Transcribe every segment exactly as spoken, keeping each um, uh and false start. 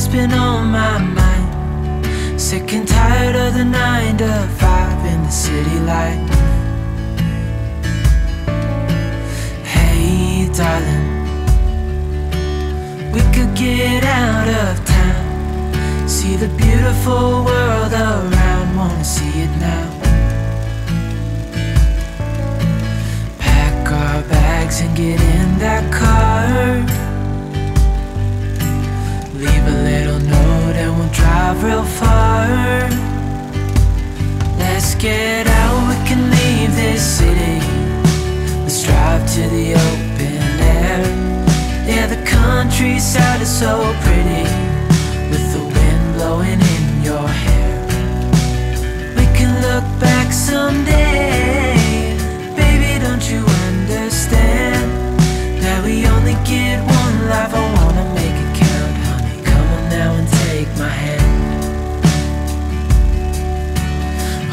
what's been on my mind. Sick and tired of the nine to five in the city light. Hey darling, we could get out of town, see the beautiful world around, wanna see it now. Pack our bags and get in that car. Leave a little note and we'll drive real far. Let's get out, we can leave this city. Let's drive to the open air. Yeah, the countryside is so pretty, with the wind blowing in your hair. We can look back someday. Baby, don't you understand that we only get one life? I wanna make it count. Now and take my hand.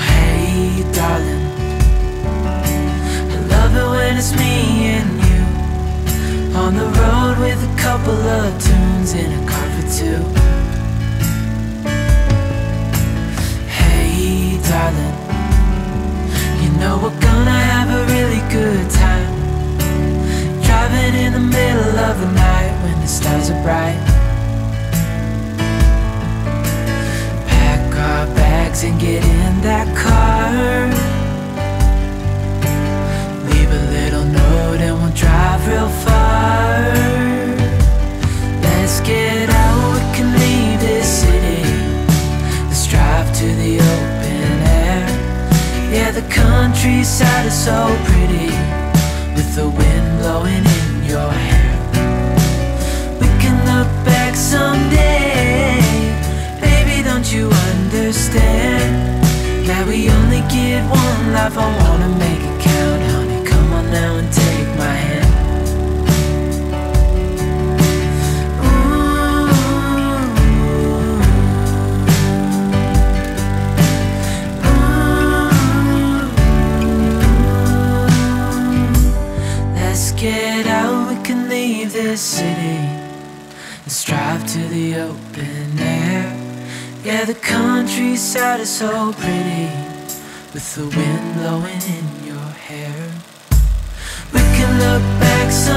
Hey darling, I love it when it's me and you, on the road with a couple of tunes in a car for two. Hey darling, you know we're gonna have a really good time, driving in the middle of the night when the stars are bright. Our bags and get in that car. Leave a little note and we'll drive real far. Let's get out, we can leave this city. Let's drive to the open air. Yeah, the countryside is so pretty, with the wind blowing in your hair. We can look back someday. Don't you understand that we only get one life? I wanna make it count, honey. Come on now and take my hand. Ooh. Ooh. Let's get out, we can leave this city. Let's drive to the open air. Yeah, the countryside is so pretty, with the wind blowing in your hair. We can look back some